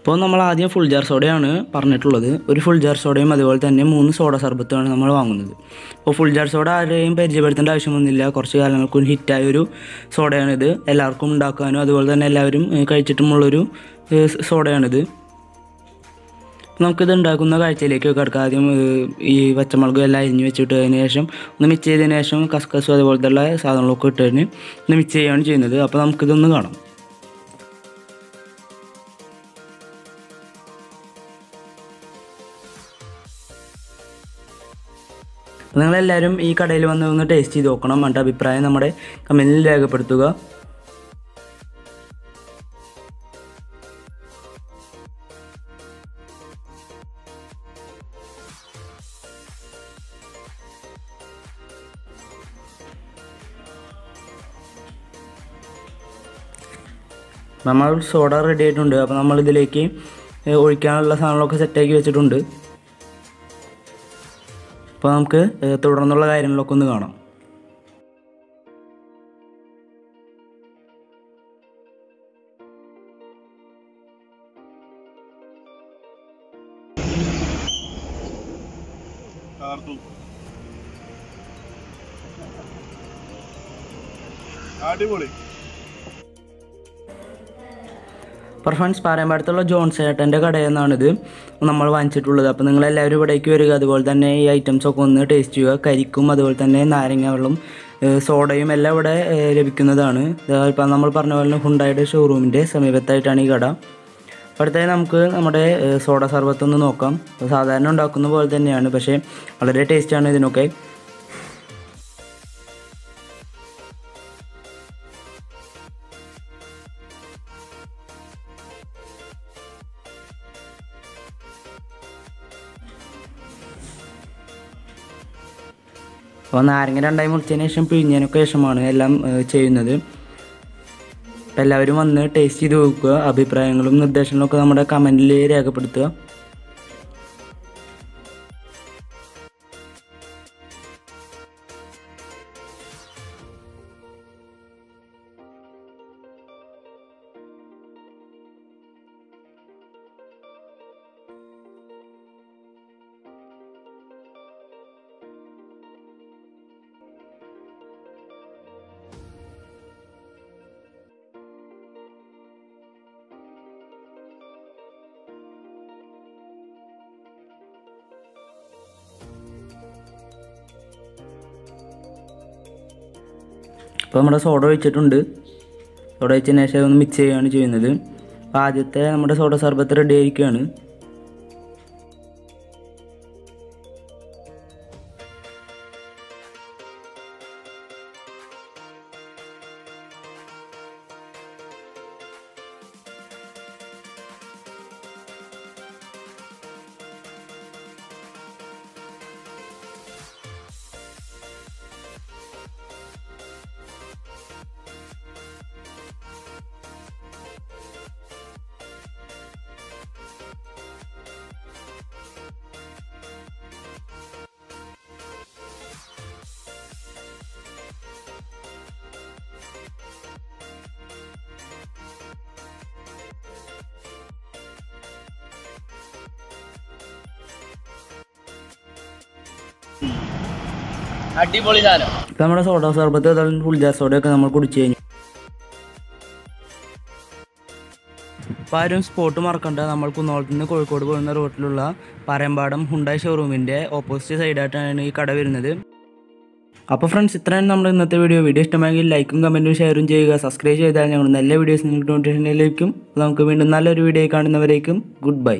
അപ്പോൾ നമ്മൾ ആദ്യം ഫുൾ ജാർ സോഡയാണ് പറഞ്ഞിട്ടുള്ളത്. ഒരു ഫുൾ ജാർ സോഡയും അതുപോലെ തന്നെ 3 സോഡ സർബത്തുമാണ് നമ്മൾ വാങ്ങുന്നത്. അപ്പോൾ ഫുൾ ജാർ സോഡ ആരെയും പരിചയപ്പെടുത്തേണ്ട ആവശ്യമൊന്നുമില്ല. കുറച്ച് കാലങ്ങൾക്കും ഹിറ്റായൊരു സോഡയാണിത്. എല്ലാവർക്കും ഉണ്ടാക്കാനും അതുപോലെ തന്നെ എല്ലാവരും കഴിച്ചിട്ടുമുള്ളൊരു സോഡയാണിത്. നമുക്കിത് ഉണ്ടാക്കുന്ന കാഴ്ചയിലേക്ക് കിടക്കാം. ആദ്യം ഈ പച്ചമുളകും എല്ലാം അരിഞ്ഞ് വെച്ചിട്ട് അതിന് ശേഷം ഒന്ന് മിക്സ് ചെയ്തതിന് ശേഷം കസ്കസും അതുപോലത്തുള്ള സാധനങ്ങളൊക്കെ ഇട്ടതിന് ഒന്ന് മിക്സ് ചെയ്യുകയാണ് ചെയ്യുന്നത്. അപ്പോൾ നമുക്കിതൊന്ന് കാണാം. നിങ്ങളെല്ലാവരും ഈ കടയിൽ വന്ന് ഒന്ന് ടേസ്റ്റ് ചെയ്ത് നോക്കണം. എൻ്റെ അഭിപ്രായം നമ്മുടെ കമൻറ്റിൽ രേഖപ്പെടുത്തുക. നമ്മൾ സോഡ റെഡി ആയിട്ടുണ്ട്. അപ്പോൾ നമ്മളിതിലേക്ക് ഒഴിക്കാനുള്ള സാധനങ്ങളൊക്കെ സെറ്റാക്കി വെച്ചിട്ടുണ്ട്. അപ്പോൾ നമുക്ക് തുടർന്നുള്ള കാര്യങ്ങളൊക്കെ ഒന്ന് കാണാം. അടിപൊളി. ഫ്രണ്ട്സ്, പാരമ്പാടത്തുള്ള ജോൺസേട്ടൻ്റെ കടയിൽ നിന്നാണിത് നമ്മൾ വാങ്ങിച്ചിട്ടുള്ളത്. അപ്പോൾ നിങ്ങളെല്ലാവരും ഇവിടേക്ക് വരിക. അതുപോലെ തന്നെ ഈ ഐറ്റംസൊക്കെ ഒന്ന് ടേസ്റ്റ് ചെയ്യുക. കരിക്കും അതുപോലെ തന്നെ നാരങ്ങ വെള്ളം സോഡയും എല്ലാം ഇവിടെ ലഭിക്കുന്നതാണ്. ഇപ്പം നമ്മൾ പറഞ്ഞ പോലെ ഹുണ്ടായിയുടെ ഷോറൂമിൻ്റെ സമീപത്തായിട്ടാണ് ഈ കട. അടുത്തായി നമുക്ക് നമ്മുടെ സോഡ സർബത്തൊന്ന് നോക്കാം. സാധാരണ ഉണ്ടാക്കുന്ന പോലെ തന്നെയാണ്, പക്ഷേ വളരെ ടേസ്റ്റാണ് ഇതിനൊക്കെ. അപ്പോൾ നാരങ്ങ രണ്ടായി മുറിച്ചതിന് ശേഷം പിഴിഞ്ഞതിനൊക്കെ ശേഷമാണ് എല്ലാം ചെയ്യുന്നത്. അപ്പോൾ എല്ലാവരും വന്ന് ടേസ്റ്റ് ചെയ്ത് നോക്കുക. അഭിപ്രായങ്ങളും നിർദ്ദേശങ്ങളൊക്കെ നമ്മുടെ കമൻറ്റിൽ രേഖപ്പെടുത്തുക. അപ്പോൾ നമ്മുടെ സോഡ ഒഴിച്ചിട്ടുണ്ട്. സോഡ ഒഴിച്ചതിന് ശേഷം ഒന്ന് മിക്സ് ചെയ്യുകയാണ് ചെയ്യുന്നത്. അപ്പോൾ ആദ്യത്തെ നമ്മുടെ സോഡ സർബത്ത് റെഡി ആയിരിക്കുകയാണ്. അടിപൊളി സാധനം. ഇപ്പം നമ്മുടെ സോഡ സർബത്ത് ഫുൾ ജാർ സോഡയൊക്കെ നമ്മൾ കുടിച്ചു കഴിഞ്ഞു. അപ്പോൾ ആരും സ്പോട്ട് മറക്കണ്ട. നമ്മൾ കുന്നോളത്ത് നിന്ന് കോഴിക്കോട് പോകുന്ന റോട്ടിലുള്ള പാരമ്പാടം ഹുണ്ടായി ഷോറൂമിൻ്റെ ഓപ്പോസിറ്റ് സൈഡായിട്ടാണ് ഈ കട വരുന്നത്. അപ്പോൾ ഫ്രണ്ട്സ്, ഇത്രയാണ് നമ്മുടെ ഇന്നത്തെ വീഡിയോ. വീഡിയോ ഇഷ്ടമായെങ്കിൽ ലൈക്കും കമൻറ്റും ഷെയറും ചെയ്യുക. സബ്സ്ക്രൈബ് ചെയ്താൽ ഞങ്ങൾ നല്ല വീഡിയോസ് നോട്ടിഫിക്കേഷനിലേക്കും. നമുക്ക് വീണ്ടും നല്ലൊരു വീഡിയോ കാണുന്നവരേക്കും ഗുഡ് ബൈ.